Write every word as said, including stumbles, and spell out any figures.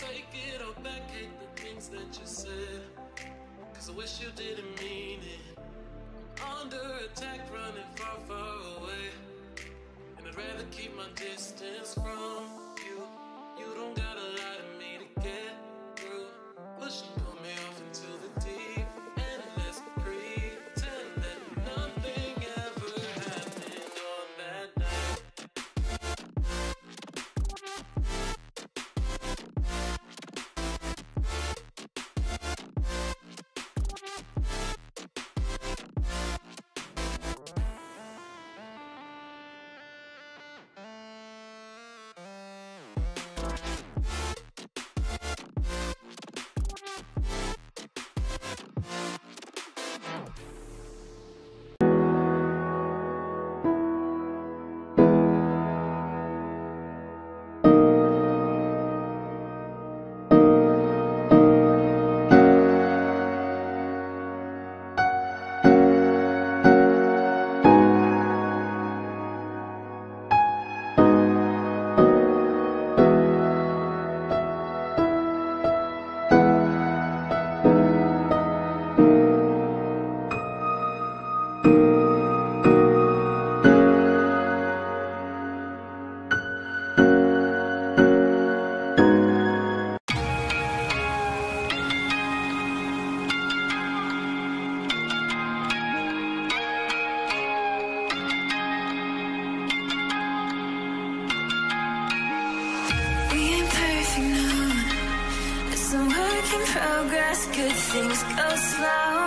take it all back, hate the things that you said, cause I wish you didn't mean it. I'm under attack, running far, far away, and I'd rather keep my distance from you. You don't gotta lie to me to get through, pushing me off into the deep, and let's pretend that nothing ever happened on that night. Progress, good things go slow.